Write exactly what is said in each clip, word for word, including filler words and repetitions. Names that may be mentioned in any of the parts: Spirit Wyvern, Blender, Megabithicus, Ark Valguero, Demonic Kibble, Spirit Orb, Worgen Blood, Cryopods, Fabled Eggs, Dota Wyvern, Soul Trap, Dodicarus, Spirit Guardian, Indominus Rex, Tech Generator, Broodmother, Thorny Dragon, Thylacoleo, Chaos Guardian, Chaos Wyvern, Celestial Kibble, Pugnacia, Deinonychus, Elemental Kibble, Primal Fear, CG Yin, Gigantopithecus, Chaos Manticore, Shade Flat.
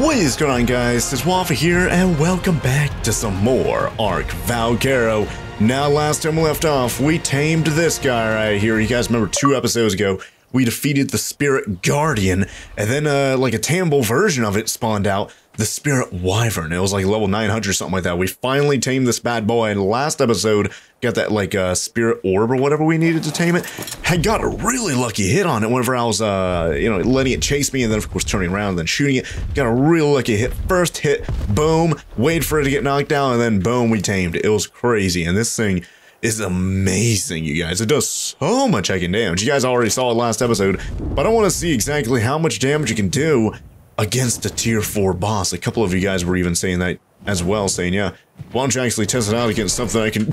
What is going on, guys? It's Wafa here, and welcome back to some more Ark Valguero. Now, last time we left off, we tamed this guy right here. You guys remember two episodes ago, we defeated the Spirit Guardian, and then uh, like a Tamble version of it spawned out, the Spirit Wyvern. It was like level nine hundred or something like that. We finally tamed this bad boy, and last episode, got that like uh, Spirit Orb or whatever we needed to tame it. I got a really lucky hit on it whenever I was, uh, you know, letting it chase me, and then of course turning around and then shooting it. Got a real lucky hit. First hit, boom, wait for it to get knocked down, and then boom, we tamed it. It was crazy, and this thing is amazing, you guys. It does so much heckin' damage. You guys already saw it last episode, but I want to see exactly how much damage you can do against a tier four boss. A couple of you guys were even saying that as well, saying, yeah, why don't you actually test it out against something I can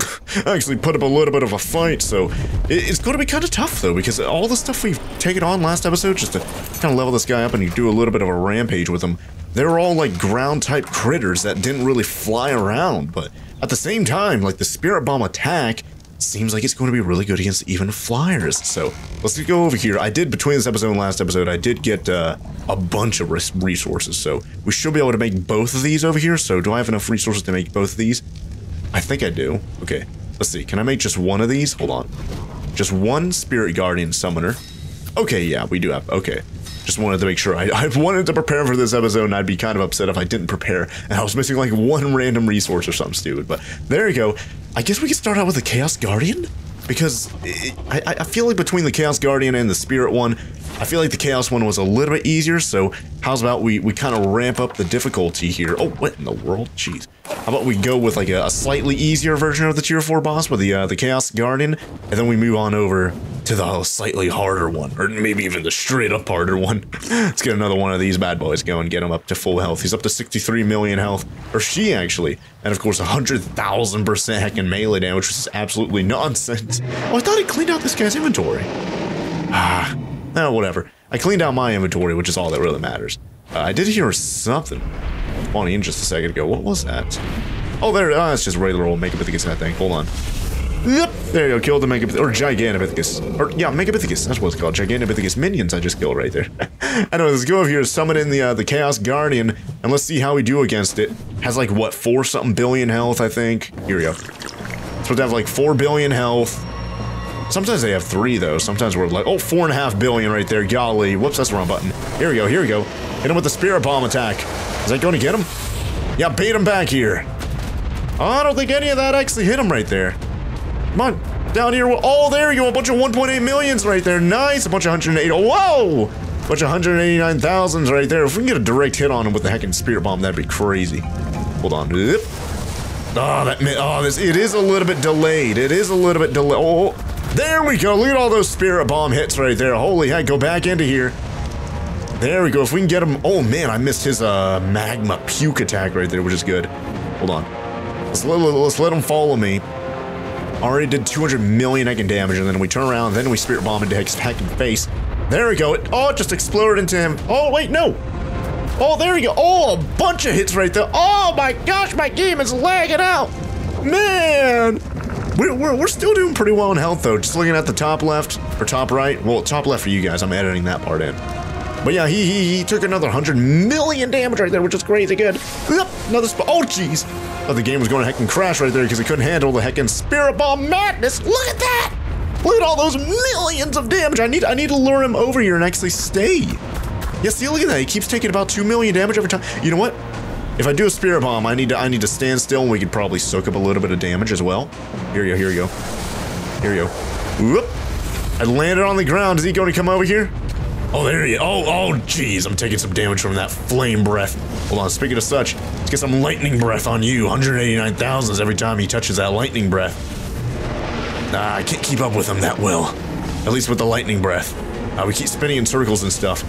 actually put up a little bit of a fight. So it, it's going to be kind of tough, though, because all the stuff we've taken on last episode, just to kind of level this guy up and you do a little bit of a rampage with him, they were all like ground type critters that didn't really fly around. But at the same time, like the Spirit Bomb attack seems like it's going to be really good against even flyers. So let's go over here. I did, between this episode and last episode, I did get uh, a bunch of res resources. So we should be able to make both of these over here. So do I have enough resources to make both of these? I think I do. Okay, let's see. Can I make just one of these? Hold on. Just one Spirit Guardian Summoner. Okay, yeah, we do have. Okay. Just wanted to make sure. I, I wanted to prepare for this episode, and I'd be kind of upset if I didn't prepare, and I was missing like one random resource or something stupid. But there you go. I guess we could start out with the Chaos Guardian, because it, I, I feel like between the Chaos Guardian and the Spirit one, I feel like the Chaos one was a little bit easier. So how's about we, we kind of ramp up the difficulty here? Oh, what in the world? Jeez. How about we go with like a, a slightly easier version of the tier four boss with the, uh, the Chaos Guardian, and then we move on over to the slightly harder one, or maybe even the straight up harder one. Let's get another one of these bad boys going, get him up to full health. He's up to sixty-three million health, or she actually, and of course one hundred thousand percent heckin' melee damage, which is absolutely nonsense. Oh, I thought I cleaned out this guy's inventory. Ah, no, whatever. I cleaned out my inventory, which is all that really matters. Uh, I did hear something spawning in just a second ago. What was that? Oh, there, ah, it's just regular old Megabithicus, I think. Hold on. Yep, there you go, killed the Megabithicus, or Gigantopithecus, or yeah, Megabithicus, that's what it's called, Gigantopithecus minions I just killed right there. Anyway, let's go over here, summon in the, uh, the Chaos Guardian, and let's see how we do against it. Has like, what, four something billion health, I think? Here we go. It's supposed to have like four billion health. Sometimes they have three, though, sometimes we're like, oh, four and a half billion right there, golly, whoops, that's the wrong button. Here we go, here we go, hit him with the Spirit Bomb attack. Is that going to get him? Yeah, bait him back here. Oh, I don't think any of that actually hit him right there. Come on, down here. Oh, there you go. A bunch of one point eight millions right there. Nice. A bunch of one hundred eight. Whoa! A bunch of one hundred eighty-nine thousands right there. If we can get a direct hit on him with the heckin' Spirit Bomb, that'd be crazy. Hold on. Oh, that. Oh, this. It is a little bit delayed. It is a little bit delayed. Oh, there we go. Look at all those Spirit Bomb hits right there. Holy heck. Go back into here. There we go. If we can get him. Oh, man. I missed his uh, magma puke attack right there, which is good. Hold on. Let's let, let's let him follow me. Already did two hundred million heckin' damage, and then we turn around, and then we Spirit Bomb into his heckin' face. There we go. It, oh, it just exploded into him. Oh, wait, no. Oh, there we go. Oh, a bunch of hits right there. Oh, my gosh, my game is lagging out. Man. We're, we're, we're still doing pretty well in health, though. Just looking at the top left, or top right. Well, top left for you guys. I'm editing that part in. But yeah, he he, he took another one hundred million damage right there, which is crazy good. Another sp- oh, jeez. Oh, the game was going to heckin' crash right there because it couldn't handle the heckin' Spirit Bomb madness. Look at that! Look at all those millions of damage. I need I need to lure him over here and actually stay. Yeah, see, look at that. He keeps taking about two million damage every time. You know what? If I do a Spirit Bomb, I need to I need to stand still, and we could probably soak up a little bit of damage as well. Here you go. Here you go. Here you go. Whoop! I landed on the ground. Is he going to come over here? Oh, there he is. Oh, oh, jeez. I'm taking some damage from that flame breath. Hold on. Speaking of such, let's get some lightning breath on you. one hundred eighty-nine thousands every time he touches that lightning breath. Nah, I can't keep up with him that well. At least with the lightning breath. Uh, we keep spinning in circles and stuff.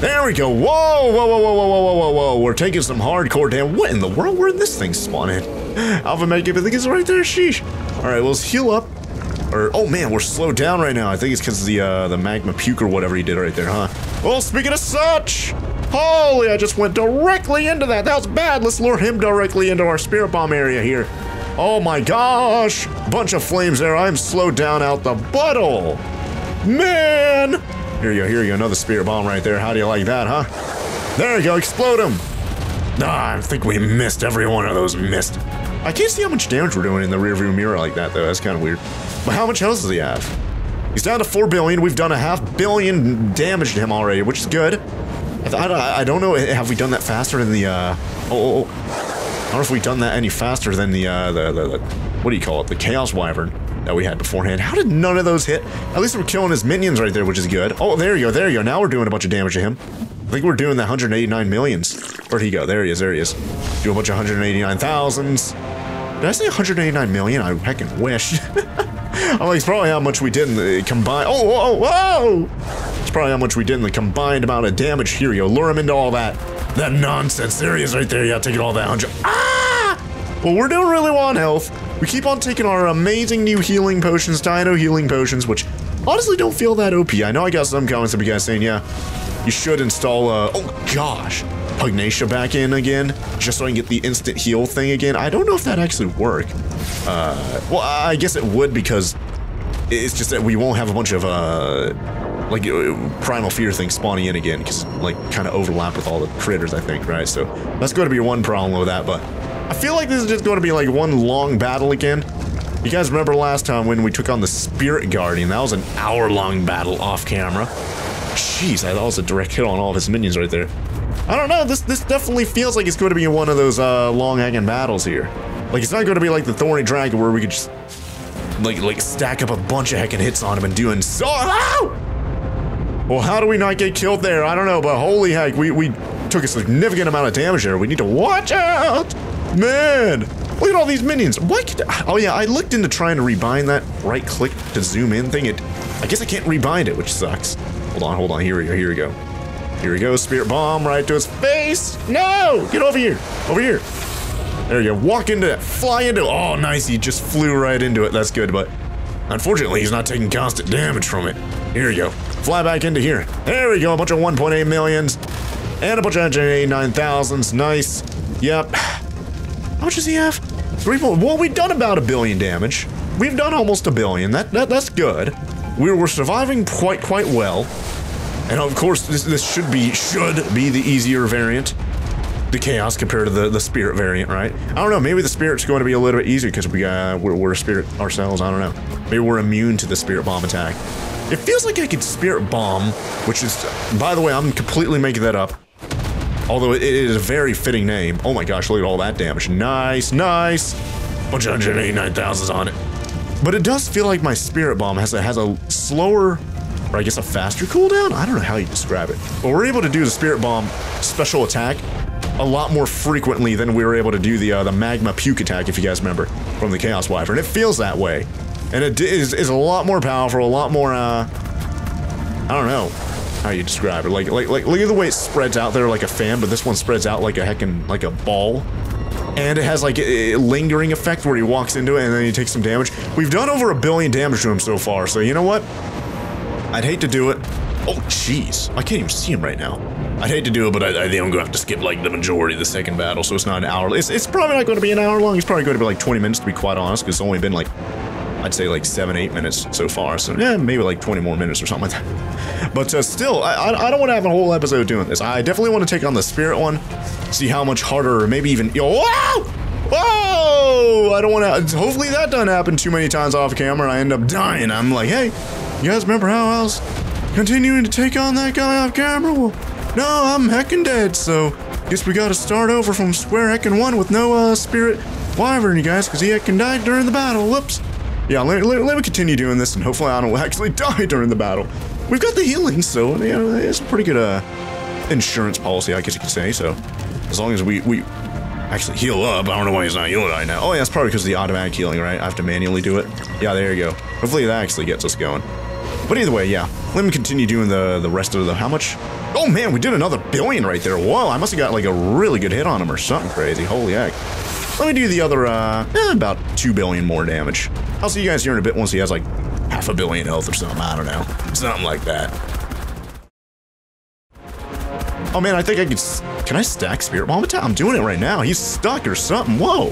There we go. Whoa, whoa, whoa, whoa, whoa, whoa, whoa, whoa. We're taking some hardcore damage. What in the world? Where did this thing spawn in? Alpha Mega, I think it's right there. Sheesh. All right, well, let's heal up. Or, oh man, we're slowed down right now. I think it's because of the, uh, the magma puke or whatever he did right there, huh? Well, speaking of such, holy, I just went directly into that. That was bad. Let's lure him directly into our Spirit Bomb area here. Oh my gosh. Bunch of flames there. I'm slowed down out the butthole. Man. Here you go, here you go. Another Spirit Bomb right there. How do you like that, huh? There you go, explode him! Ah, I think we missed every one of those missed. I can't see how much damage we're doing in the rearview mirror like that, though. That's kind of weird. But how much health does he have? He's down to four billion. We've done a half billion damage to him already, which is good. I, th I don't know. Have we done that faster than the, uh... Oh, oh, oh. I don't know if we've done that any faster than the, uh... The, the, the, what do you call it? The Chaos Wyvern that we had beforehand. How did none of those hit? At least we're killing his minions right there, which is good. Oh, there you go. There you go. Now we're doing a bunch of damage to him. I think we're doing the one hundred eighty-nine millions. Where'd he go? There he is. There he is. Do a bunch of one hundred eighty-nine thousands. Did I say one hundred eighty-nine million? I heckin' wish. I'm like, it's probably how much we did in the combined. Oh, oh, whoa! It's probably how much we did in the combined amount of damage. Here we go. Lure him into all that. That nonsense. There he is right there. Yeah, taking all that one hundred. Ah! Well, we're doing really well on health. We keep on taking our amazing new healing potions, Dino Healing Potions, which honestly don't feel that O P. I know I got some comments of you guys saying, yeah, you should install, uh, oh gosh, Pugnacia back in again, just so I can get the instant heal thing again. I don't know if that actually worked. Uh, well, I guess it would, because it's just that we won't have a bunch of, uh, like, uh, Primal Fear things spawning in again, because, like, kind of overlap with all the critters, I think, right? So that's going to be one problem with that, but I feel like this is just going to be, like, one long battle again. You guys remember last time when we took on the Spirit Guardian? That was an hour-long battle off-camera. Jeez, that was a direct hit on all of his minions right there. I don't know, this this definitely feels like it's going to be one of those uh, long-hanging battles here. Like, it's not going to be like the Thorny Dragon where we could just, like, like stack up a bunch of heckin' hits on him and doing so- Ow! Well, how do we not get killed there? I don't know, but holy heck, we, we took a significant amount of damage there. We need to watch out! Man! Look at all these minions! Why could I, oh yeah, I looked into trying to rebind that right-click to zoom in thing. It, I guess I can't rebind it, which sucks. Hold on, hold on, here we go, here we go. Here we go, Spirit Bomb right to his face! No! Get over here! Over here! There you go, walk into it, fly into it! Oh, nice, he just flew right into it, that's good, but unfortunately, he's not taking constant damage from it. Here you go, fly back into here. There we go, a bunch of one point eight millions, and a bunch of one hundred eighty-nine thousands, nice. Yep. How much does he have? Three more. Well, we've done about a billion damage. We've done almost a billion, that, that that's good. We were surviving quite, quite well. And of course, this, this should be, should be the easier variant. The Chaos compared to the, the Spirit variant, right? I don't know, maybe the Spirit's going to be a little bit easier because we, uh, we're, we're a Spirit ourselves, I don't know. Maybe we're immune to the Spirit Bomb attack. It feels like I could Spirit Bomb, which is, by the way, I'm completely making that up. Although it, it is a very fitting name. Oh my gosh, look at all that damage. Nice, nice. Bunch of one hundred eighty-nine thousands on it. But it does feel like my Spirit Bomb has a, has a slower, or I guess a faster cooldown? I don't know how you describe it. But we're able to do the Spirit Bomb special attack a lot more frequently than we were able to do the uh, the Magma Puke attack, if you guys remember, from the Chaos Wyvern. And it feels that way. And it is, is a lot more powerful, a lot more, uh, I don't know how you describe it. Like, like, like, look at the way it spreads out there like a fan, but this one spreads out like a heckin', like a ball. And it has like a, a lingering effect where he walks into it and then he takes some damage. We've done over a billion damage to him so far, so you know what? I'd hate to do it. Oh, jeez. I can't even see him right now. I'd hate to do it, but I, I think I'm going to have to skip like the majority of the second battle, so it's not an hour. It's, it's probably not going to be an hour long. It's probably going to be like twenty minutes, to be quite honest, because it's only been like, I'd say like seven, eight minutes so far. So yeah, maybe like twenty more minutes or something like that. But uh, still, I, I, I don't want to have a whole episode doing this. I definitely want to take on the Spirit one, see how much harder, or maybe even, yo, whoa! Whoa! I don't want to, hopefully that doesn't happen too many times off camera and I end up dying. I'm like, hey, you guys remember how I was continuing to take on that guy off camera? Well, no, I'm heckin' dead, so guess we gotta start over from square heckin' one with no uh, Spirit Wyvern, you guys, because he heckin' died during the battle, whoops. Yeah, let, let, let me continue doing this, and hopefully I don't actually die during the battle. We've got the healing, so you know, it's a pretty good uh, insurance policy, I guess you could say. So as long as we we actually heal up, I don't know why he's not healing right now. Oh yeah, it's probably because of the automatic healing, right? I have to manually do it. Yeah, there you go. Hopefully that actually gets us going. But either way, yeah, let me continue doing the the rest of the how much? Oh man, we did another billion right there. Whoa, I must have got like a really good hit on him or something crazy. Holy heck. Let me do the other, uh, eh, about two billion more damage. I'll see you guys here in a bit once he has like half a billion health or something. I don't know. Something like that. Oh man, I think I could. Can I stack Spirit Bomb attack? I'm doing it right now. He's stuck or something. Whoa.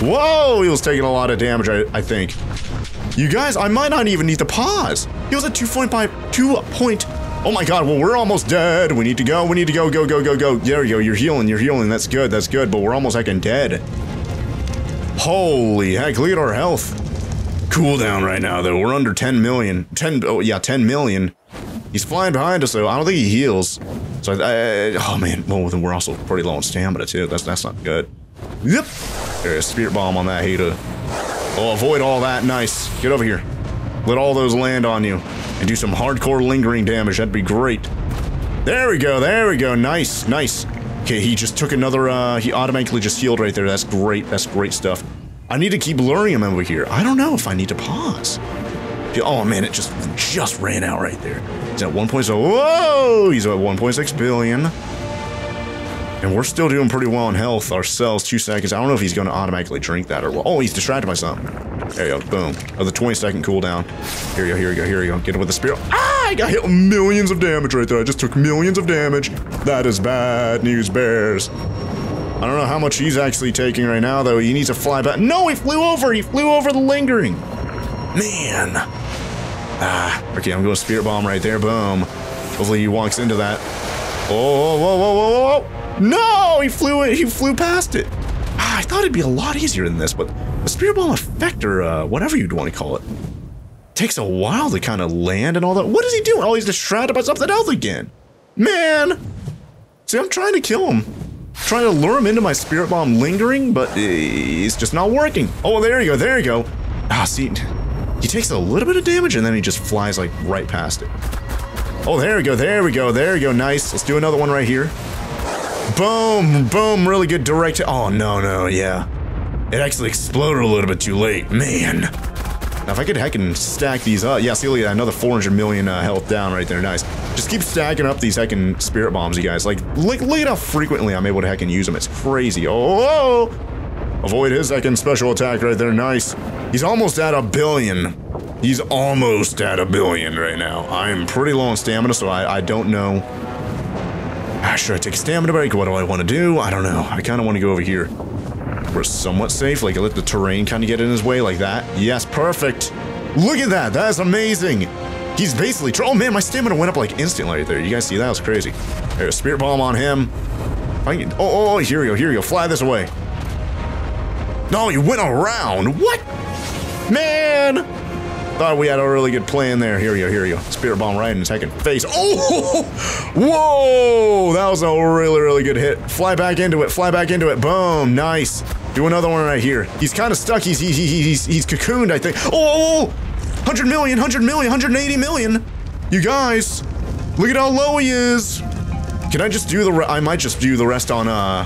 Whoa, he was taking a lot of damage, I, I think. You guys, I might not even need to pause. He was at 2.5, 2.5 Oh my god, well, we're almost dead. We need to go, we need to go, go, go, go, go. There you go, you're healing, you're healing. That's good, that's good, but we're almost heckin' dead. Holy heck, look at our health. Cooldown right now, though. We're under ten million. ten, oh, yeah, ten million. He's flying behind us, though. I don't think he heals. So, I, I, oh man, well, then we're also pretty low on stamina, too. That's, that's not good. Yep. There's a Spirit Bomb on that hater. Oh, avoid all that. Nice. Get over here. Let all those land on you. And do some hardcore lingering damage. That'd be great. There we go. There we go. Nice. Nice. Okay, he just took another, uh, he automatically just healed right there. That's great. That's great stuff. I need to keep luring him over here. I don't know if I need to pause. Oh man, it just, just ran out right there. He's at one point six, whoa! He's at one point six billion. And we're still doing pretty well in health ourselves. Two seconds. I don't know if he's going to automatically drink that or what. Oh, he's distracted by something. There you go. Boom. Oh, the twenty second cooldown. Here we go. Here we go. Here we go. Get him with the spear. Ah! I got hit millions of damage right there. I just took millions of damage. That is bad news, bears. I don't know how much he's actually taking right now, though. He needs to fly back. No, he flew over. He flew over the lingering. Man. Ah. Okay, I'm going to spear bomb right there. Boom. Hopefully he walks into that. Oh, whoa, whoa, whoa, whoa, whoa. No, he flew it. He flew past it. Ah, I thought it'd be a lot easier than this, but the Spirit Bomb effect, or uh, whatever you'd want to call it, takes a while to kind of land and all that. What is he doing? Oh, he's distracted by something else again. Man, see, I'm trying to kill him, trying to lure him into my Spirit Bomb lingering, but it's just not working. Oh, there you go. There you go. Ah, see, he takes a little bit of damage and then he just flies like right past it. Oh, there we go. There we go. There we go. Nice. Let's do another one right here. Boom, boom, really good direct. Oh, no, no, yeah. It actually exploded a little bit too late, man. Now, if I could heckin' stack these up. Yeah, see, look at that, another four hundred million uh, health down right there, nice. Just keep stacking up these heckin' Spirit Bombs, you guys. Like, look, look at how frequently I'm able to heckin' use them. It's crazy. Oh, oh! Avoid his heckin' special attack right there, nice. He's almost at a billion. He's almost at a billion right now. I'm pretty low on stamina, so I, I don't know. Ah, should I take a stamina break? What do I want to do? I don't know. I kind of want to go over here. We're somewhat safe. Like, I let the terrain kind of get in his way like that. Yes, perfect. Look at that. That is amazing. He's basically... Oh, man, my stamina went up, like, instantly right there. You guys see that? That was crazy. There's a Spirit Bomb on him. I can, oh, oh, oh, here we go. Here we go. Fly this away. No, you went around. What? Man! Thought we had a really good plan there. Here we go, here we go. Spirit Bomb right in his heckin' face. Oh! Whoa! That was a really, really good hit. Fly back into it, fly back into it. Boom, nice. Do another one right here. He's kind of stuck. He's, he, he, he's, he's cocooned, I think. Oh! one hundred million, one hundred million, one hundred eighty million. You guys, look at how low he is. Can I just do the re- I might just do the rest on, uh...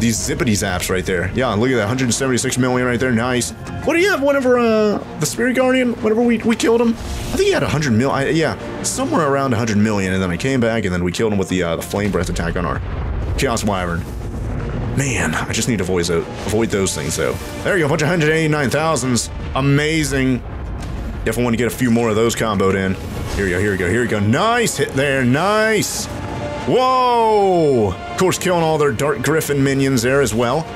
these zippity zaps right there. Yeah, look at that, one hundred seventy-six million right there, nice. What do you have whenever, uh, the Spirit Guardian, whenever we, we killed him? I think he had one hundred mil, I, yeah, somewhere around one hundred million, and then I came back, and then we killed him with the, uh, the Flame Breath attack on our Chaos Wyvern. Man, I just need to avoid, uh, avoid those things, though. There you go, a bunch of one hundred eighty-nine thousands, amazing. Definitely want to get a few more of those comboed in. Here we go, here we go, here we go, nice hit there, nice. Whoa! Of course, killing all their Dark Griffin minions there as well.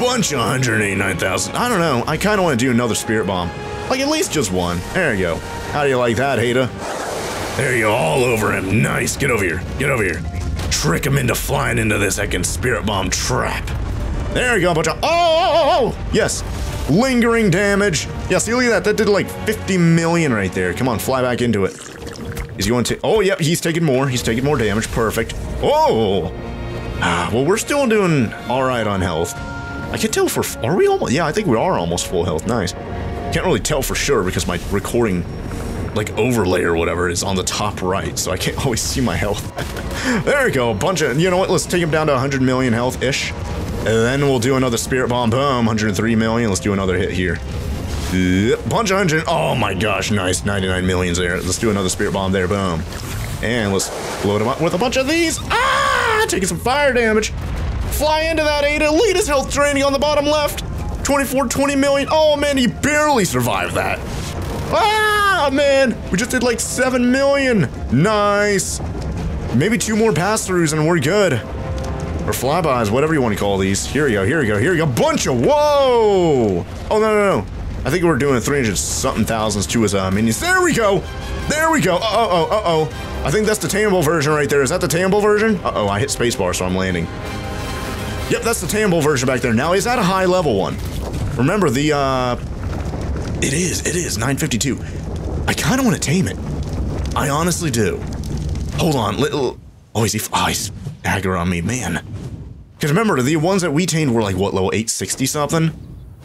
Bunch of one hundred eighty-nine thousand. I don't know. I kind of want to do another Spirit Bomb. Like, at least just one. There you go. How do you like that, Heda? There you go. All over him. Nice. Get over here. Get over here. Trick him into flying into this heckin' Spirit Bomb trap. There you go. Bunch of... Oh, oh, oh, oh! Yes. Lingering damage. Yeah, see, look at that. That did like fifty million right there. Come on, fly back into it. Is he going to? Oh, yep, he's taking more. He's taking more damage. Perfect. Oh! Ah, well, we're still doing all right on health. I can't tell for. Are we almost? Yeah, I think we are almost full health. Nice. Can't really tell for sure because my recording, like, overlay or whatever is on the top right, so I can't always see my health. There we go. A bunch of. You know what? Let's take him down to one hundred million health ish, and then we'll do another Spirit Bomb. Boom. one hundred three million. Let's do another hit here. Bunch of hundred. Oh my gosh, nice. ninety-nine millions there. Let's do another Spirit Bomb there. Boom. And let's blow them up with a bunch of these. Ah! Taking some fire damage. Fly into that Ada. Lead his health draining on the bottom left. twenty-four, twenty million. Oh man, he barely survived that. Ah, man. We just did like seven million. Nice. Maybe two more pass-throughs and we're good. Or flybys, whatever you want to call these. Here we go, here we go, here we go. Bunch of. Whoa! Oh, no, no, no. I think we're doing three hundred something thousands to his uh, minions. There we go. There we go. Uh-oh, uh-oh, uh-oh. I think that's the Tamble version right there. Is that the Tamble version? Uh-oh, I hit spacebar, so I'm landing. Yep, that's the Tamble version back there. Now, is that a high level one? Remember, the, uh... It is, it is, nine fifty-two. I kind of want to tame it. I honestly do. Hold on, little... Oh, is he... Oh, he's dagger on me, man. Because remember, the ones that we tamed were like, what, level eight sixty something?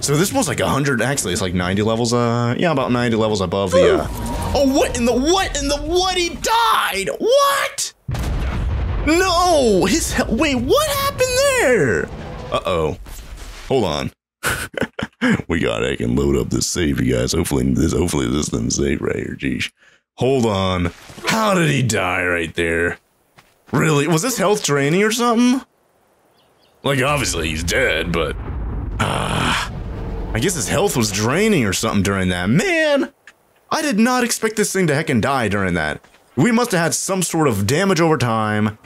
So this was like one hundred, actually, it's like ninety levels, uh... yeah, about ninety levels above the, uh... Oh, what in the what in the what? He died! What? No! His... Wait, what happened there? Uh-oh. Hold on. We gotta I can load up this save, you guys. Hopefully this hopefully this thing's safe right here. Geesh. Hold on. How did he die right there? Really? Was this health draining or something? Like, obviously he's dead, but uh, I guess his health was draining or something during that. Man! I did not expect this thing to heckin' die during that. We must have had some sort of damage over time.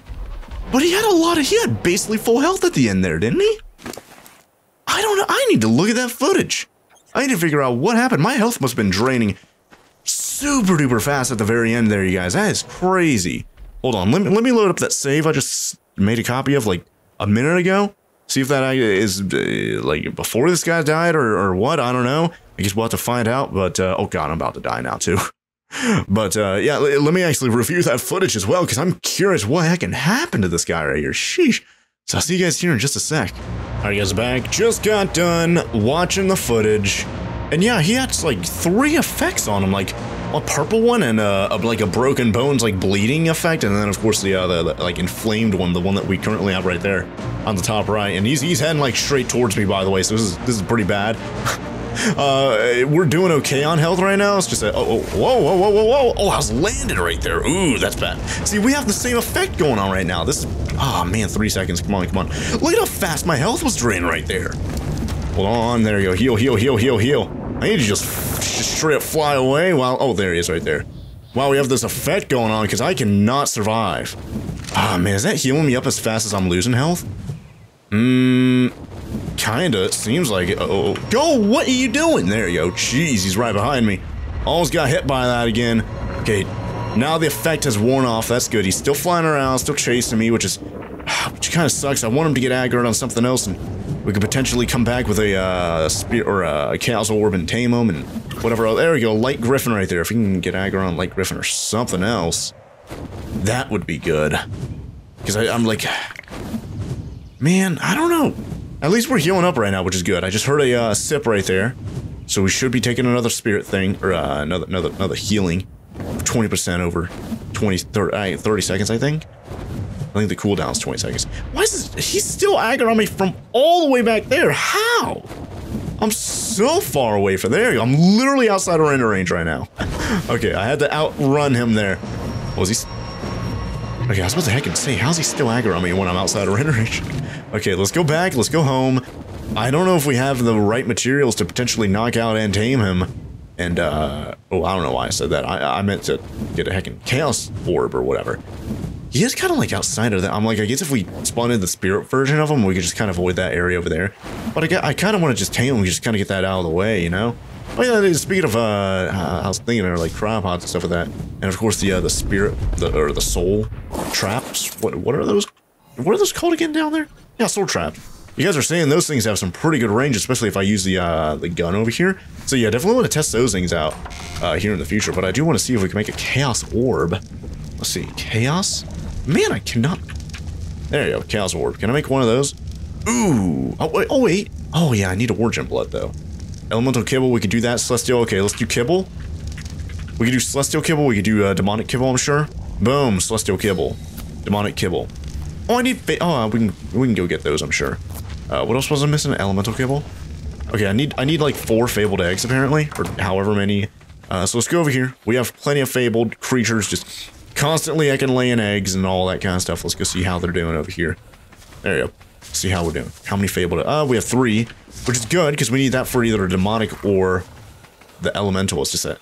But he had a lot of he had basically full health at the end there, didn't he? I don't know. I need to look at that footage. I need to figure out what happened. My health must have been draining super duper fast at the very end there, you guys. That is crazy. Hold on. Let me, let me load up that save I just made a copy of like a minute ago. See if that is uh, like before this guy died or, or what. I don't know. I guess we'll have to find out. But uh, oh god, I'm about to die now too. But uh, yeah, let me actually review that footage as well because I'm curious what heck can happen to this guy right here. Sheesh. So I'll see you guys here in just a sec. Alright, guys, back. Just got done watching the footage. And yeah, he had like three effects on him, like a purple one and a, a like a broken bones like bleeding effect, and then of course the other uh, like inflamed one, the one that we currently have right there on the top right. And he's he's heading like straight towards me, by the way. So this is this is pretty bad. Uh, we're doing okay on health right now. It's just a, oh, oh, whoa, whoa, whoa, whoa, whoa. Oh, I was landed right there. Ooh, that's bad. See, we have the same effect going on right now. This is, oh man, three seconds. Come on, come on. Look at how fast my health was drained right there. Hold on, there you go. Heal, heal, heal, heal, heal. I need to just, just straight up fly away while, oh, there he is right there. Wow, we have this effect going on because I cannot survive. Ah, oh, man, is that healing me up as fast as I'm losing health? Mmm... Kinda, it seems like it. Uh-oh. Go, what are you doing? There you go. Jeez, he's right behind me. Almost got hit by that again. Okay, now the effect has worn off. That's good. He's still flying around, still chasing me, which is... Which kind of sucks. I want him to get aggroed on something else, and we could potentially come back with a, uh, spear or a Chaos Orb and tame him, and whatever else. There we go, Light Griffin right there. If we can get aggro on Light Griffin or something else, that would be good. Because I'm like... Man, I don't know. At least we're healing up right now, which is good. I just heard a uh, sip right there, so we should be taking another spirit thing or uh, another another another healing, twenty percent over twenty, thirty, thirty seconds, I think. I think the cooldown is twenty seconds. Why is this, he's still aggroing on me from all the way back there? How? I'm so far away from there. I'm literally outside of render range right now. Okay, I had to outrun him there. What was he? Okay, I was about to heck and say, how's he still aggro on me when I'm outside of render range? Okay, let's go back, let's go home. I don't know if we have the right materials to potentially knock out and tame him. And, uh, oh, I don't know why I said that. I, I meant to get a heckin' Chaos Orb or whatever. He is kind of like outside of that. I'm like, I guess if we spawned in the spirit version of him, we could just kind of avoid that area over there. But I, I kind of want to just tame him, we just kind of get that out of the way, you know? Oh yeah, speaking of, uh, uh, I was thinking of like cryopods and stuff like that, and of course the uh, the spirit, the, or the soul traps. What what are those? What are those called again down there? Yeah, soul trap. You guys are saying those things have some pretty good range, especially if I use the uh, the gun over here. So yeah, definitely want to test those things out uh, here in the future. But I do want to see if we can make a Chaos Orb. Let's see, Chaos. Man, I cannot. There you go, Chaos Orb. Can I make one of those? Ooh. Oh wait. Oh wait. Oh yeah, I need a Worgen Blood though. Elemental Kibble, we could do that. Celestial, okay, let's do Kibble. We could do Celestial Kibble, we could do uh, Demonic Kibble, I'm sure. Boom, Celestial Kibble. Demonic Kibble. Oh, I need fa- oh, we can, we can go get those, I'm sure. Uh, what else was I missing? Elemental Kibble? Okay, I need, I need like four Fabled Eggs, apparently, or however many. Uh, so let's go over here. We have plenty of Fabled creatures, just constantly I can lay in eggs and all that kind of stuff. Let's go see how they're doing over here. There you go. See how we're doing. How many Fabled? Uh, we have three, which is good because we need that for either demonic or the elemental. It's just that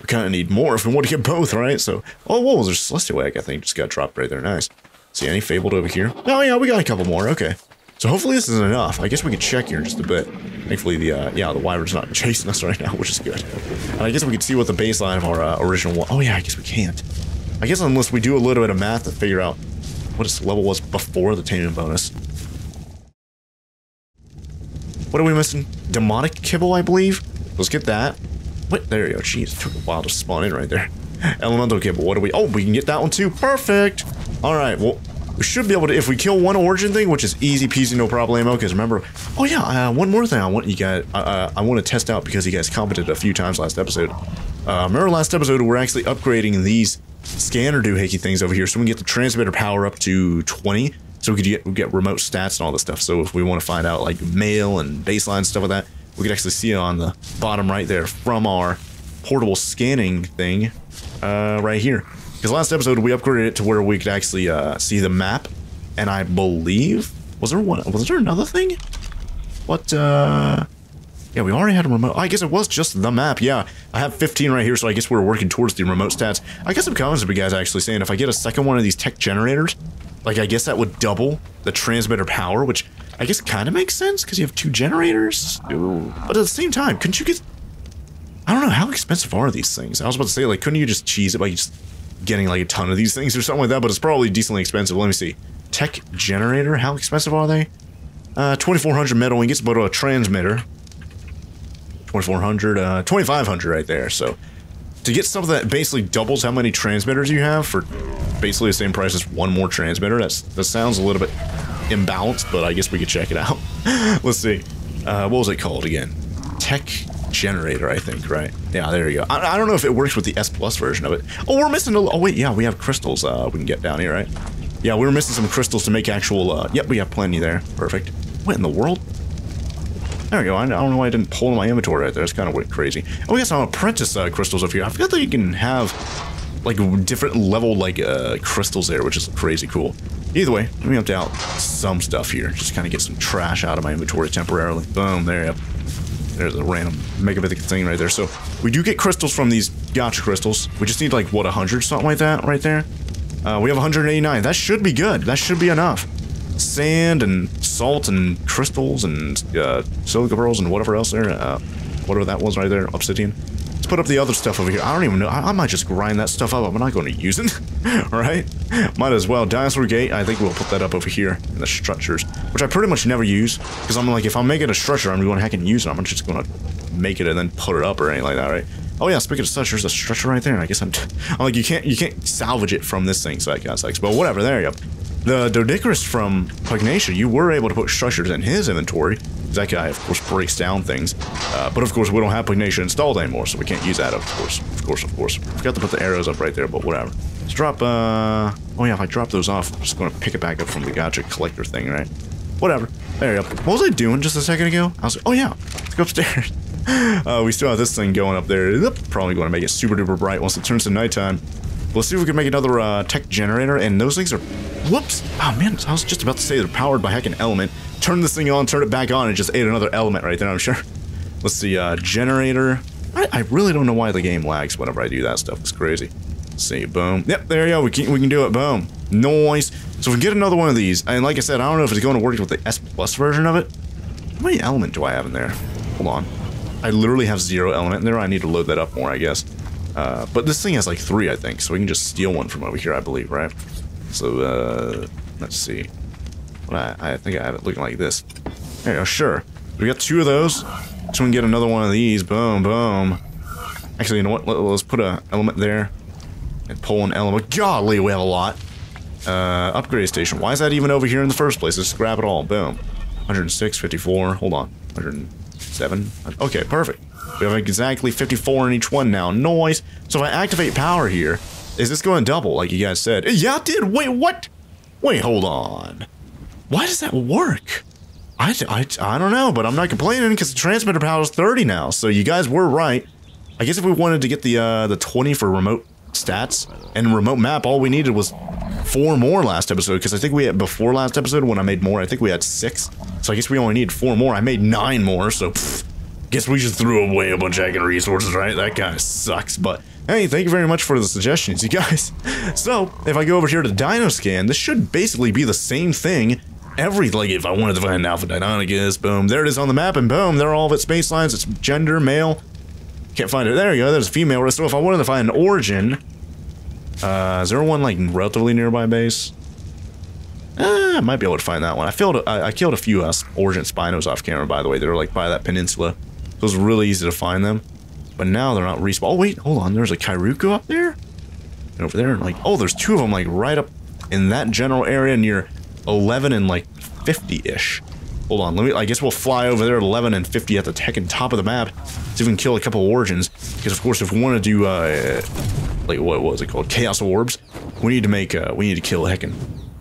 we kind of need more if we want to get both, right? So, oh, whoa, there's Celestial Egg, I think, just got dropped right there. Nice. See any Fabled over here? Oh, yeah, we got a couple more. Okay. So, hopefully, this is enough. I guess we can check here in just a bit. Thankfully, the, uh, yeah, the wyvern's not chasing us right now, which is good. And I guess we can see what the baseline of our uh, original one. Oh, yeah, I guess we can't. I guess unless we do a little bit of math to figure out what its level was before the taming bonus. What are we missing? Demonic Kibble, I believe. Let's get that. What? There you go. Jeez, it took a while to spawn in right there. Elemental Kibble. What do we... Oh, we can get that one too. Perfect. All right. Well, we should be able to... If we kill one origin thing, which is easy peasy, no problemo, because remember... Oh, yeah. Uh, one more thing I want you guys... Uh, I want to test out because you guys commented a few times last episode. Uh, remember last episode, we're actually upgrading these scanner doohickey things over here, so we can get the transmitter power up to twenty, so we could get, we get remote stats and all this stuff. So if we want to find out like mail and baseline stuff like that, we could actually see it on the bottom right there from our portable scanning thing uh, right here. Because last episode we upgraded it to where we could actually uh, see the map, and I believe was there one? Was there another thing? What? Uh, yeah, we already had a remote. I guess it was just the map. Yeah, I have fifteen right here, so I guess we're working towards the remote stats. I got some comments of you guys actually saying if I get a second one of these tech generators, like I guess that would double the transmitter power, which I guess kind of makes sense because you have two generators. Ooh. But at the same time, couldn't you get? I don't know, how expensive are these things? I was about to say, like, couldn't you just cheese it by just getting like a ton of these things or something like that? But it's probably decently expensive. Let me see. Tech generator. How expensive are they? Uh, twenty-four hundred metal ingots, but a transmitter. twenty-four hundred, uh, twenty-five hundred right there. So to get something that basically doubles how many transmitters you have for basically the same price as one more transmitter, that's, that sounds a little bit imbalanced, but I guess we could check it out. Let's see. Uh, what was it called again? Tech generator, I think, right? Yeah, there you go. I, I don't know if it works with the S plus version of it. Oh, we're missing a little. Oh, wait, yeah, we have crystals uh, we can get down here, right? Yeah, we were missing some crystals to make actual, uh, yep, we have plenty there. Perfect. What in the world? There we go. I don't know why I didn't pull in my inventory right there. That's kind of crazy. Oh, we got some apprentice uh, crystals up here. I forgot that you can have like different level like uh, crystals there, which is crazy cool. Either way, let me empty out some stuff here. Just kind of get some trash out of my inventory temporarily. Boom. There you go. There's a random megabithic thing right there. So we do get crystals from these gotcha crystals. We just need like what, one hundred something like that right there. Uh, we have one hundred eighty-nine. That should be good. That should be enough. Sand and salt and crystals and uh, silica pearls and whatever else there, uh, whatever that was right there, obsidian. Let's put up the other stuff over here. I don't even know. I, I might just grind that stuff up. I'm not going to use it. All right, might as well. Dinosaur gate. I think we'll put that up over here in the structures, which I pretty much never use because I'm like, if I'm making a structure, I'm going to heck and use it. I'm just going to make it and then put it up or anything like that, right? Oh yeah, speaking of such, there's a structure right there. I guess I'm, t I'm like, you can't, you can't salvage it from this thing, so that kind of sucks. But whatever. There you go. The Dodicarus from Pugnacia, you were able to put structures in his inventory. That guy, of course, breaks down things. Uh, but, of course, we don't have Pugnacia installed anymore, so we can't use that, of course. Of course, of course. Forgot to put the arrows up right there, but whatever. Let's drop, uh... Oh, yeah, if I drop those off, I'm just going to pick it back up from the gotcha collector thing, right? Whatever. There you go. What was I doing just a second ago? I was like, oh, yeah. Let's go upstairs. Uh, we still have this thing going up there. Probably going to make it super-duper bright once it turns to nighttime. Let's see if we can make another uh, tech generator, and those things are... Whoops! Oh man, I was just about to say they're powered by heckin' element. Turn this thing on, turn it back on, and just ate another element right there, I'm sure. Let's see, uh, generator. I, I really don't know why the game lags whenever I do that stuff. It's crazy. Let's see, boom. Yep, there you go. We can, we can do it. Boom. Nice. So we can get another one of these, and like I said, I don't know if it's going to work with the S plus version of it. How many element do I have in there? Hold on. I literally have zero element in there. I need to load that up more, I guess. Uh, but this thing has like three, I think, so we can just steal one from over here, I believe, right? So, uh, let's see. Well, I, I think I have it looking like this. There you go, sure. We got two of those, so we can get another one of these. Boom, boom. Actually, you know what? Let, let's put an element there and pull an element. Golly, we have a lot. Uh, upgrade station. Why is that even over here in the first place? Let's grab it all. Boom. one hundred six, fifty-four. Hold on. one hundred seven. Okay, perfect. We have exactly fifty-four in each one now. Noise. So if I activate power here, is this going to double like you guys said? Yeah, it did. Wait, what? Wait, hold on. Why does that work? I, I, I don't know, but I'm not complaining because the transmitter power is thirty now. So you guys were right. I guess if we wanted to get the uh, the twenty for remote stats and remote map, all we needed was four more last episode, because I think we had before last episode when I made more, I think we had six. So I guess we only need four more. I made nine more, so... Pfft. Guess we just threw away a bunch of hacking resources, right? That kind of sucks, but hey, thank you very much for the suggestions, you guys. So, if I go over here to Dino Scan, this should basically be the same thing. Every, like, if I wanted to find Alpha Deinonychus, boom, there it is on the map, and boom, there are all of its baselines. It's gender, male. Can't find it. There you go, there's female. So, if I wanted to find an origin, Uh, is there one like relatively nearby base? Ah, I might be able to find that one. I failed. I, I killed a few uh, Origent Spinos off camera, by the way. They were like by that peninsula. So it was really easy to find them. But now they're not respawn. Oh wait, hold on. There's a Kyruko up there, and over there, and like oh, there's two of them like right up in that general area near eleven and like fifty-ish. Hold on. Let me. I guess we'll fly over there at eleven and fifty at the Tekken top of the map. See if we can kill a couple Origins, because of course if we want to do uh, like what was it called, Chaos Orbs, we need to make. Uh, we need to kill Hekken.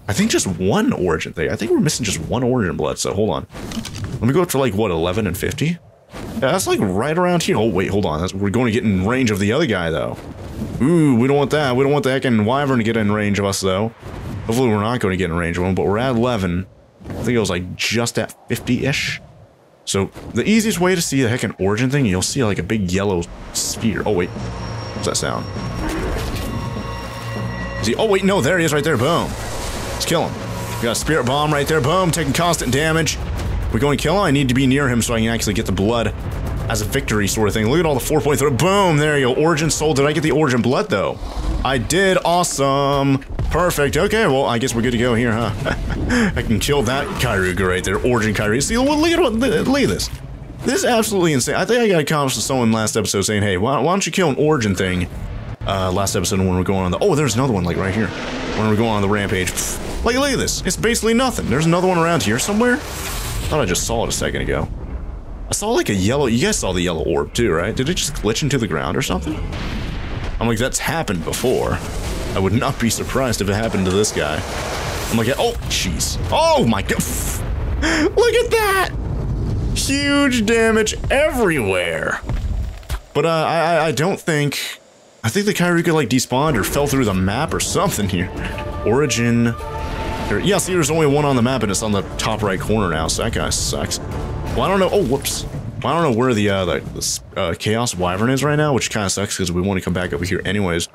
I think just one Origin thing. I think we're missing just one Origin blood, so hold on. Let me go up to like, what, eleven and fifty? Yeah, that's like right around here. Oh, wait, hold on. That's, we're going to get in range of the other guy, though. Ooh, we don't want that. We don't want the heckin' Wyvern to get in range of us, though. Hopefully we're not going to get in range of him, but we're at eleven. I think it was like just at fifty-ish. So the easiest way to see the heckin' Origin thing, you'll see like a big yellow sphere. Oh, wait. What's that sound? Is he? Oh, wait, no, there he is right there. Boom. Let's kill him. We got a spirit bomb right there. Boom, taking constant damage. We're going to kill him. I need to be near him so I can actually get the blood as a victory sort of thing. Look at all the four point three. Boom, there you go. Origin soul. Did I get the Origin blood though? I did. Awesome. Perfect. Okay, well, I guess we're good to go here, huh? I can kill that Kyruga right there. Origin Kyruga. See, look at what, look at this. This is absolutely insane. I think I got a comment from someone last episode saying, hey, why, why don't you kill an Origin thing? Uh, last episode when we were going on the, oh, there's another one like right here. When we're going on the rampage. Pfft. Like, look at this. It's basically nothing. There's another one around here somewhere. Thought I just saw it a second ago. I saw like a yellow, you guys saw the yellow orb too, right? Did it just glitch into the ground or something? I'm like, that's happened before. I would not be surprised if it happened to this guy. I'm like, oh, jeez. Oh my God. Pfft. Look at that. Huge damage everywhere. But uh, I, I don't think, I think the Kyruka like despawned or fell through the map or something here. Origin. Yeah, see, there's only one on the map and it's on the top right corner now, so that kind of sucks. Well, I don't know. Oh, whoops. Well, I don't know where the, uh, the uh, Chaos Wyvern is right now, which kind of sucks because we want to come back over here anyways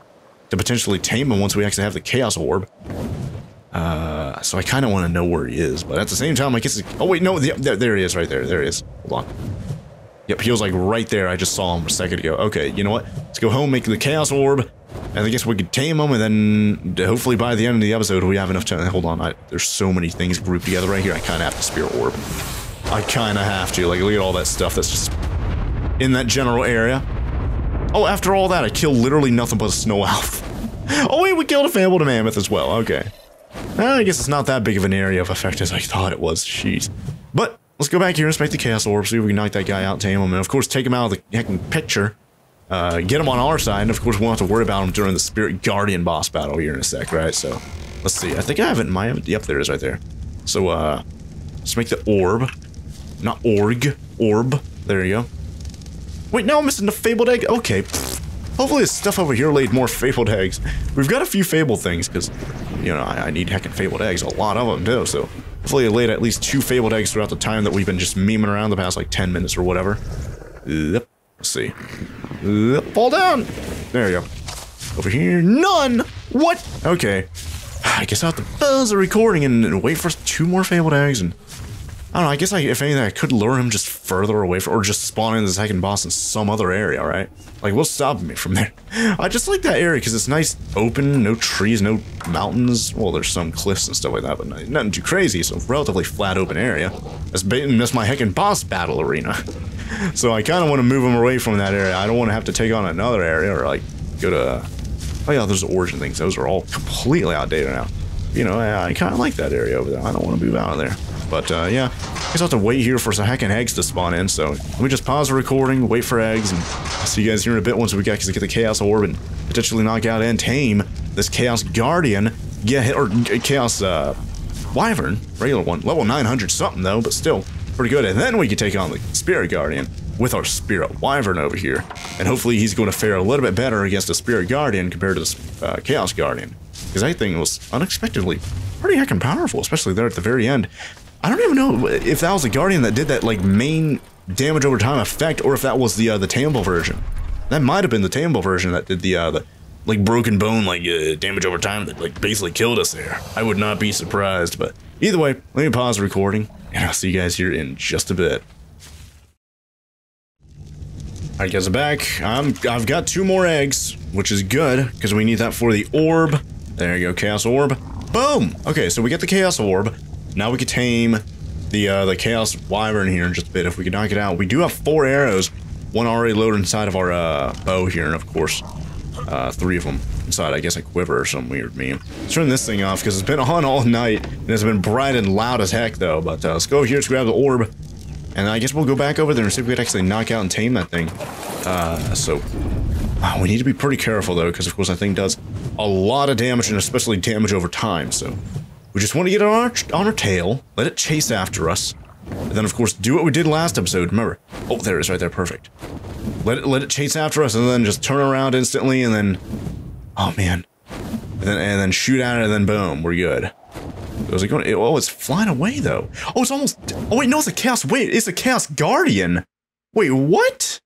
to potentially tame him once we actually have the Chaos Orb. Uh, so I kind of want to know where he is, but at the same time, I guess. Oh, wait, no, the, there, there he is right there. There he is. Hold on. Yep, he was like right there. I just saw him a second ago. Okay, you know what? Let's go home, make the Chaos Orb, and I guess we could tame him, and then hopefully by the end of the episode we have enough time. Hold on, I, there's so many things grouped together right here. I kind of have to Spirit Orb. I kind of have to. Like, look at all that stuff that's just in that general area. Oh, after all that, I killed literally nothing but a snow elf. Oh wait, we killed a Fabled Mammoth as well. Okay. Well, I guess it's not that big of an area of effect as I thought it was. Jeez. But let's go back here and inspect the Chaos Orb, see if we can knock that guy out, tame him, and of course take him out of the heckin' picture. Uh, get him on our side, and of course we won't have to worry about him during the Spirit Guardian boss battle here in a sec, right? So, let's see. I think I have it in my... Yep, there it is right there. So, uh, let's make the orb. Not org. Orb. There you go. Wait, now I'm missing the Fabled Egg. Okay. Pfft. Hopefully this stuff over here laid more Fabled Eggs. We've got a few Fabled things, because, you know, I, I need heckin' Fabled Eggs. A lot of them, too, so... Hopefully it laid at least two Fabled Eggs throughout the time that we've been just memeing around the past like ten minutes or whatever. Yep. Let's see. Yep. Fall down! There you go. Over here. None! What? Okay. I guess I'll have to buzz the recording and, and wait for two more Fabled Eggs and... I don't know, I guess I, if anything I could lure him just further away from, or just spawn in the second boss in some other area, right? Like, what's stopping me from there? I just like that area because it's nice, open, no trees, no mountains. Well, there's some cliffs and stuff like that, but nothing too crazy. It's a relatively flat open area. That's, that's my heckin' boss battle arena. So I kind of want to move him away from that area. I don't want to have to take on another area or like go to... Oh yeah, those Origin things. Those are all completely outdated now. You know, I, I kind of like that area over there. I don't want to move out of there. But, uh, yeah, I guess I'll have to wait here for some heckin' eggs to spawn in, so let me just pause the recording, wait for eggs, and I'll see you guys here in a bit once we get the Chaos Orb and potentially knock out and tame this Chaos Guardian, get hit, or Chaos, uh, Wyvern, regular one, level nine hundred something though, but still pretty good, and then we can take on the Spirit Guardian with our Spirit Wyvern over here, and hopefully he's going to fare a little bit better against the Spirit Guardian compared to the uh, Chaos Guardian, because that thing was unexpectedly pretty heckin' powerful, especially there at the very end. I don't even know if that was the Guardian that did that like main damage over time effect, or if that was the uh, the Tamble version. That might have been the Tamble version that did the uh, the like broken bone like uh, damage over time that like basically killed us there. I would not be surprised, but either way, let me pause the recording and I'll see you guys here in just a bit. All right, guys, I'm back. I'm I've got two more eggs. which is good, because we need that for the orb. There you go, Chaos Orb. Boom! Okay, so we get the Chaos Orb. Now we can tame the uh, the Chaos Wyvern here in just a bit, if we can knock it out. We do have four arrows, one already loaded inside of our uh, bow here, and of course, uh, three of them inside, I guess, a quiver or some weird meme. Let's turn this thing off, because it's been on all night, and it's been bright and loud as heck, though. But uh, let's go over here to grab the orb, and I guess we'll go back over there and see if we can actually knock out and tame that thing. Uh, so, oh, we need to be pretty careful, though, because of course that thing does a lot of damage, and especially damage over time, so we just want to get on our, on our tail, let it chase after us, and then of course do what we did last episode, remember. Oh, there it is right there, perfect. Let it, let it chase after us, and then just turn around instantly, and then, oh man, and then, and then shoot at it, and then boom, we're good. Was it going? It, oh, it's flying away, though. Oh, it's almost, oh wait, no, it's a Chaos, wait, it's a Chaos Guardian. Wait, what?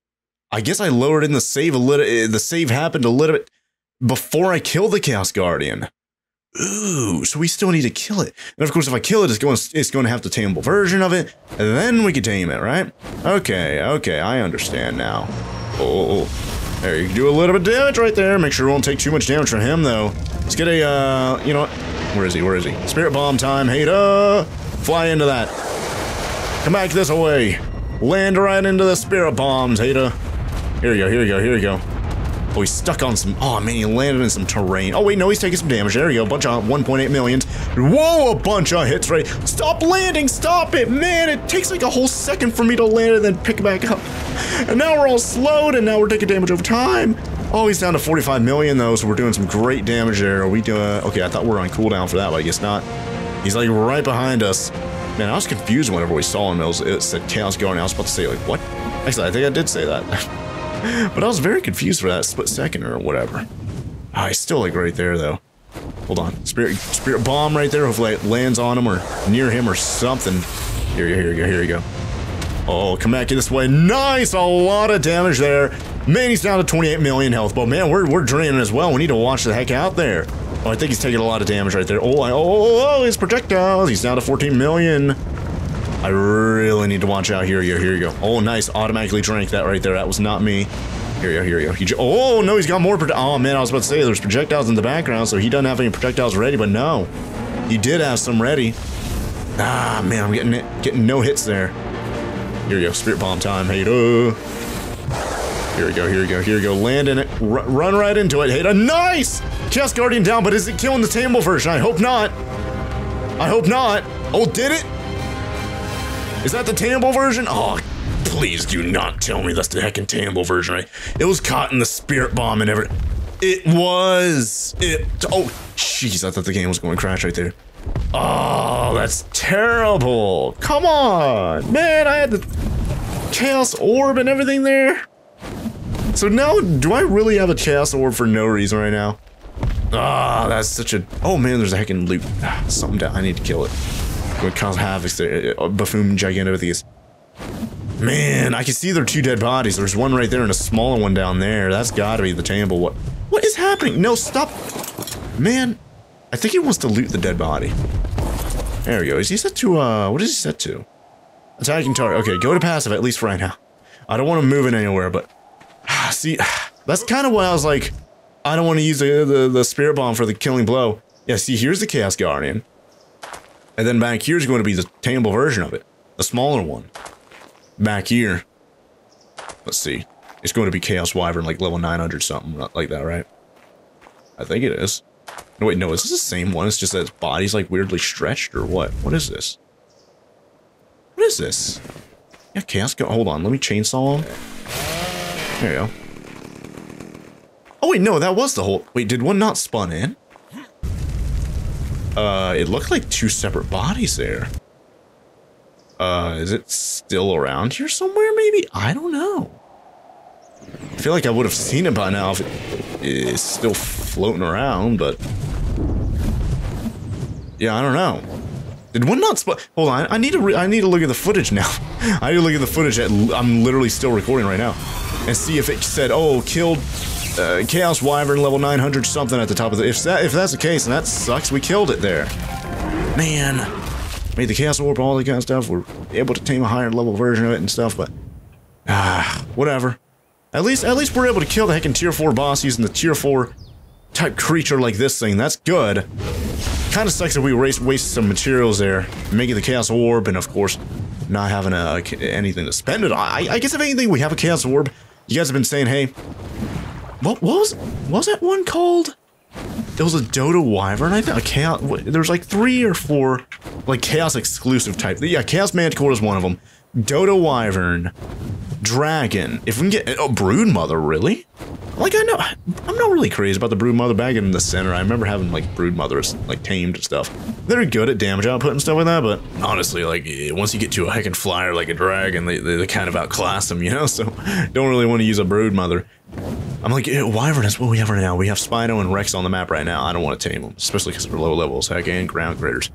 I guess I lowered in the save a little, the save happened a little bit before I killed the Chaos Guardian. Ooh, so we still need to kill it. And of course, if I kill it, it's going, it's going to have the tameable version of it, and then we can tame it, right? Okay, okay, I understand now. Oh, there, you can do a little bit of damage right there. Make sure it won't take too much damage from him, though. Let's get a, uh, you know what? Where is he, where is he? Spirit Bomb time, hater! Fly into that. Come back this way. Land right into the Spirit Bombs, hater. Here we go, here we go, here we go. Oh, he's stuck on some, oh man, he landed in some terrain. Oh wait, no, he's taking some damage. There we go, a bunch of one point eight millions. Whoa, a bunch of hits, right? Stop landing, stop it, man. It takes like a whole second for me to land and then pick back up. And now we're all slowed and now we're taking damage over time. Oh, he's down to forty-five million though, so we're doing some great damage there. Are we doing, okay, I thought we were on cooldown for that, but I guess not. He's like right behind us. Man, I was confused whenever we saw him. It, was, it said Chaos going. I was about to say like, what? Actually, I think I did say that. But I was very confused for that split second or whatever. Oh, he's still like right there though. Hold on, spirit spirit bomb right there. Hopefully it lands on him or near him or something. Here you go, here you go, here you go. Oh, come back this way. Nice, a lot of damage there. Man, he's down to twenty-eight million health. But man, we're we're draining as well. We need to watch the heck out there. Oh, I think he's taking a lot of damage right there. Oh, I, oh, oh, oh, his projectiles. He's down to fourteen million. I really need to watch out. Here you go, here you go. Oh, nice. Automatically drank that right there. That was not me. Here you go, here you go. He j oh, no, he's got more project- Oh, man, I was about to say there's projectiles in the background, so he doesn't have any projectiles ready, but no. He did have some ready. Ah, man, I'm getting it, getting no hits there. Here you go. Spirit bomb time, hater. Here we go, here we go, here we go. Land in it. R run right into it, hater. Nice! Chaos Guardian down, but is it killing the tameable version? I hope not. I hope not. Oh, did it? Is that the tameable version? Oh, please do not tell me that's the heckin' tameable version, right? It was caught in the spirit bomb and everything. It was. It. Oh, jeez, I thought the game was going to crash right there. Oh, that's terrible. Come on, man. I had the Chaos Orb and everything there. So now, do I really have a Chaos Orb for no reason right now? Ah, oh, that's such a. Oh man, there's a heckin' loot. Ah, something down. I need to kill it. Would cause havoc there. Buffoon Gigantopithecus. Man, I can see there are two dead bodies. There's one right there and a smaller one down there. That's gotta be the tameable. What? What is happening? No, stop. Man, I think he wants to loot the dead body. There we go. Is he set to, uh, what is he set to? Attacking target. Okay, go to passive, at least for right now. I don't want to move it anywhere, but see, that's kind of why I was like, I don't want to use the, the, the spirit bomb for the killing blow. Yeah, see, here's the Chaos Guardian. And then back here is going to be the tameable version of it. The smaller one. Back here. Let's see. It's going to be Chaos Wyvern, like level nine hundred something, like that, right? I think it is. No, wait, no, is this the same one? It's just that its body's like weirdly stretched or what? What is this? What is this? Yeah, Chaos Guardian. Hold on, let me chainsaw him. There you go. Oh, wait, no, that was the whole. Wait, did one not spawn in? Uh, it looked like two separate bodies there. Uh, is it still around here somewhere, maybe? I don't know. I feel like I would have seen it by now if it is still floating around, but... Yeah, I don't know. Did one not spot? Hold on, I need to re I need to look at the footage now. I need to look at the footage that l I'm literally still recording right now. And see if it said, oh, killed... Uh, Chaos Wyvern level nine hundred something at the top of the- if that- if that's the case, and that sucks, we killed it there. Man. Made the Chaos Orb, all that kind of stuff, we're able to tame a higher level version of it and stuff, but... Ah, whatever. At least, at least we're able to kill the heckin' tier four boss using the tier four type creature like this thing. That's good. Kind of sucks that we waste, waste some materials there, making the Chaos Orb, and of course, not having a, a, anything to spend it on. I, I guess if anything, we have a Chaos Orb. You guys have been saying, hey, what, what was what was that one called? There was a Dota Wyvern, I think. A Chaos, there's like three or four, like Chaos exclusive type. Yeah, Chaos Manticore is one of them. Dota Wyvern, Dragon. If we can get oh, Broodmother, really? Like I know, I'm not really crazy about the Broodmother back in the center. I remember having like Broodmothers like tamed and stuff. They're good at damage output and stuff like that, but honestly, like once you get to a heckin' flyer like a dragon, they, they they kind of outclass them, you know. So don't really want to use a Broodmother. I'm like, yeah, Wyvern is what we have right now. We have Spino and Rex on the map right now. I don't want to tame them, especially because they're low levels, heck, and ground graders.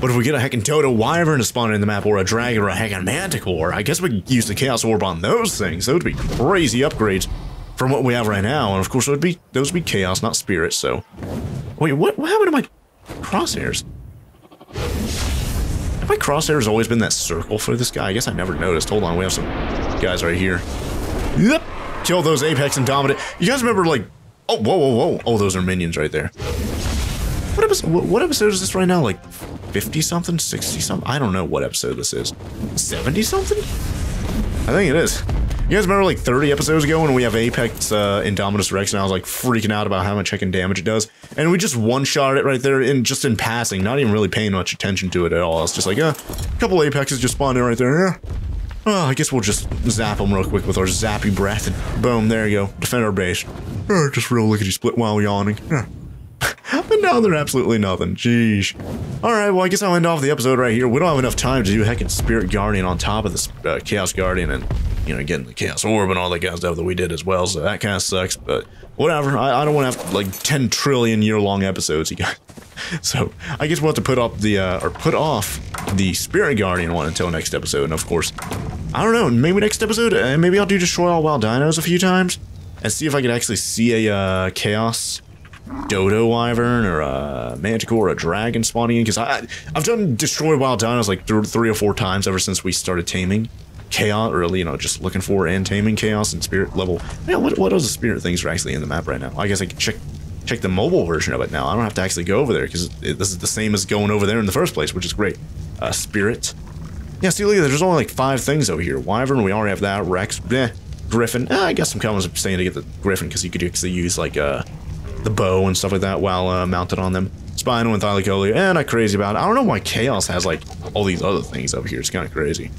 But if we get a heckin' Dota Wyvern to spawn in the map, or a dragon, or a heckin' Manticore, I guess we could use the Chaos Orb on those things. Those would be crazy upgrades from what we have right now. And of course, would be, those would be Chaos, not Spirit, so... Wait, what, what happened to my crosshairs? Have my crosshairs always been that circle for this guy? I guess I never noticed. Hold on, we have some guys right here. Yep! Kill those Apex and Dominant. You guys remember, like... Oh, whoa, whoa, whoa. Oh, those are minions right there. What episode, what episode is this right now? Like fifty-something? sixty-something? I don't know what episode this is. seventy-something? I think it is. You guys remember, like, thirty episodes ago when we have Apex uh, Indominus Rex, and I was, like, freaking out about how much heckin' damage it does. And we just one-shot it right there, in, just in passing, not even really paying much attention to it at all. It's just like, uh, a couple Apexes just spawned in right there, yeah. Oh, I guess we'll just zap them real quick with our zappy breath, and boom, there you go. Defend our base. Oh, just real lickety split while yawning. Yeah. But now they're absolutely nothing. Jeez. Alright, well, I guess I'll end off the episode right here. We don't have enough time to do heckin' Spirit Guardian on top of this uh, Chaos Guardian and, you know, getting the Chaos Orb and all that kind of stuff that we did as well, so that kind of sucks, but whatever. I, I don't want to have, like, ten trillion year-long episodes, you guys. So, I guess we'll have to put up the, uh, or put off the Spirit Guardian one until next episode, and of course, I don't know, maybe next episode, uh, maybe I'll do Destroy All Wild Dinos a few times, and see if I can actually see a, uh, Chaos Dodo Wyvern, or a Manticore, or a Dragon spawning in, because I, I've done Destroy Wild Dinos like th three or four times ever since we started taming Chaos, or, you know, just looking for and taming Chaos and Spirit level. Yeah, what, what else the Spirit things are actually in the map right now? I guess I can check... check the mobile version of it now. I don't have to actually go over there because this is the same as going over there in the first place, which is great. Uh, Spirit. Yeah, see, look at that. There's only like five things over here. Wyvern, we already have that. Rex, bleh. Griffin. Ah, I guess some comments are saying to get the Griffin because you could actually use like uh, the bow and stuff like that while uh, mounted on them. Spino and Thylacoleo. Eh, not crazy about it. I don't know why Chaos has like all these other things over here. It's kind of crazy.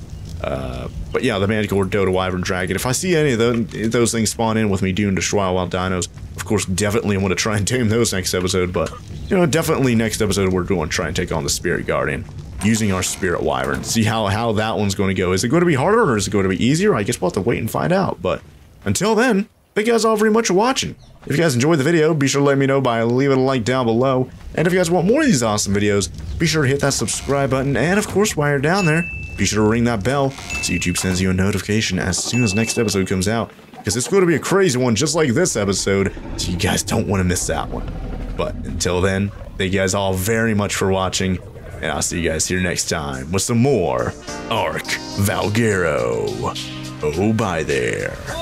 Uh, but yeah, the Manticore, Dota, Wyvern, Dragon. If I see any of those, those things spawn in with me, do and Destroy Wild Dinos, of course, definitely want to try and tame those next episode, but, you know, definitely next episode we're going to try and take on the Spirit Guardian using our Spirit Wyvern. See how, how that one's going to go. Is it going to be harder or is it going to be easier? I guess we'll have to wait and find out, but until then, thank you guys all very much for watching. If you guys enjoyed the video, be sure to let me know by leaving a like down below, and if you guys want more of these awesome videos, be sure to hit that subscribe button, and of course, while you're down there, be sure to ring that bell so YouTube sends you a notification as soon as next episode comes out, because it's going to be a crazy one just like this episode, so you guys don't want to miss that one. But until then, thank you guys all very much for watching, and I'll see you guys here next time with some more Ark Valguero. Oh, bye there.